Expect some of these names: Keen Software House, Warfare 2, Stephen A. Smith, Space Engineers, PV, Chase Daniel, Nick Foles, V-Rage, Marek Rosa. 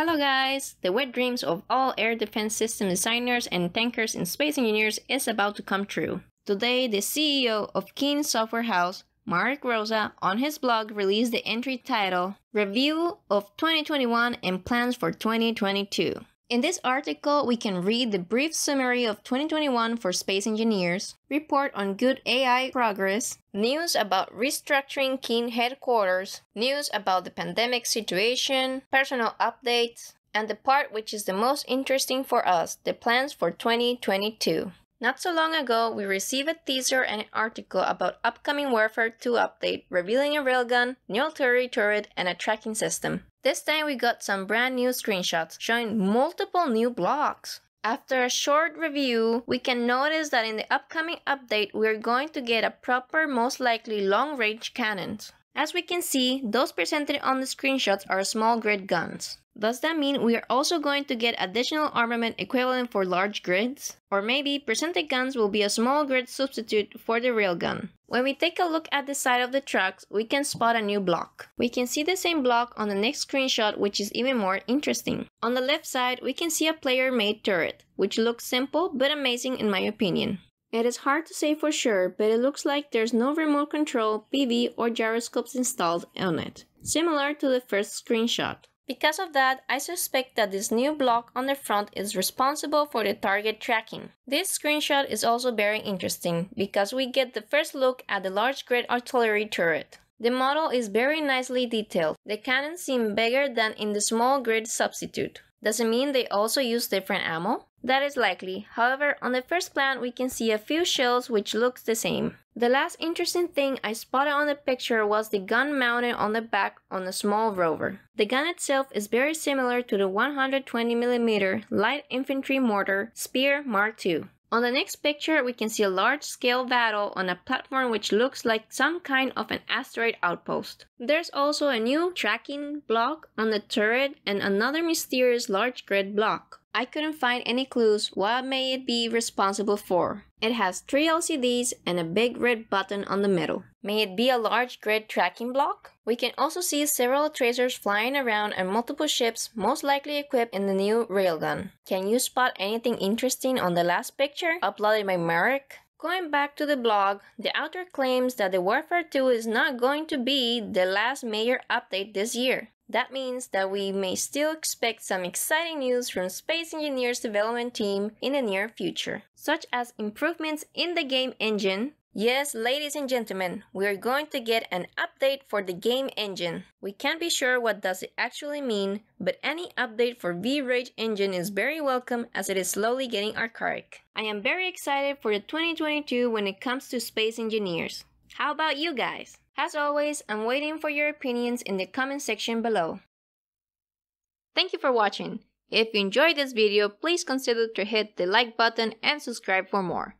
Hello guys! The wet dreams of all air defense system designers and tankers in Space Engineers is about to come true. Today, the CEO of Keen Software House, Marek Rosa, on his blog released the entry titled Review of 2021 and Plans for 2022. In this article, we can read the brief summary of 2021 for Space Engineers, report on good AI progress, news about restructuring Keen headquarters, news about the pandemic situation, personal updates, and the part which is the most interesting for us, the plans for 2022. Not so long ago, we received a teaser and an article about upcoming Warfare 2 update, revealing a railgun, new artillery turret, and a tracking system. This time we got some brand new screenshots showing multiple new blocks. After a short review, we can notice that in the upcoming update we are going to get a proper, most likely long-range cannons. As we can see, those presented on the screenshots are small grid guns. Does that mean we are also going to get additional armament equivalent for large grids? Or maybe presented guns will be a small grid substitute for the railgun. When we take a look at the side of the trucks, we can spot a new block. We can see the same block on the next screenshot, which is even more interesting. On the left side, we can see a player-made turret, which looks simple but amazing in my opinion. It is hard to say for sure, but it looks like there's no remote control, PV, or gyroscopes installed on it, similar to the first screenshot. Because of that, I suspect that this new block on the front is responsible for the target tracking. This screenshot is also very interesting, because we get the first look at the large grid artillery turret. The model is very nicely detailed. The cannons seem bigger than in the small grid substitute. Does it mean they also use different ammo? That is likely. However, on the first plan we can see a few shells which looks the same. The last interesting thing I spotted on the picture was the gun mounted on the back on a small rover. The gun itself is very similar to the 120mm light infantry mortar Spear Mark II. On the next picture we can see a large-scale battle on a platform which looks like some kind of an asteroid outpost. There's also a new tracking block on the turret and another mysterious large grid block. I couldn't find any clues what may it be responsible for. It has 3 LCDs and a big red button on the middle. May it be a large grid tracking block? We can also see several tracers flying around and multiple ships most likely equipped in the new railgun. Can you spot anything interesting on the last picture uploaded by Marek? Going back to the blog, the author claims that the Warfare 2 is not going to be the last major update this year. That means that we may still expect some exciting news from Space Engineers development team in the near future, such as improvements in the game engine. Yes, ladies and gentlemen, we are going to get an update for the game engine. We can't be sure what does it actually mean, but any update for V-Rage engine is very welcome as it is slowly getting archaic. I am very excited for the 2022 when it comes to Space Engineers. How about you guys? As always, I'm waiting for your opinions in the comment section below. Thank you for watching. If you enjoyed this video, please consider to hit the like button and subscribe for more.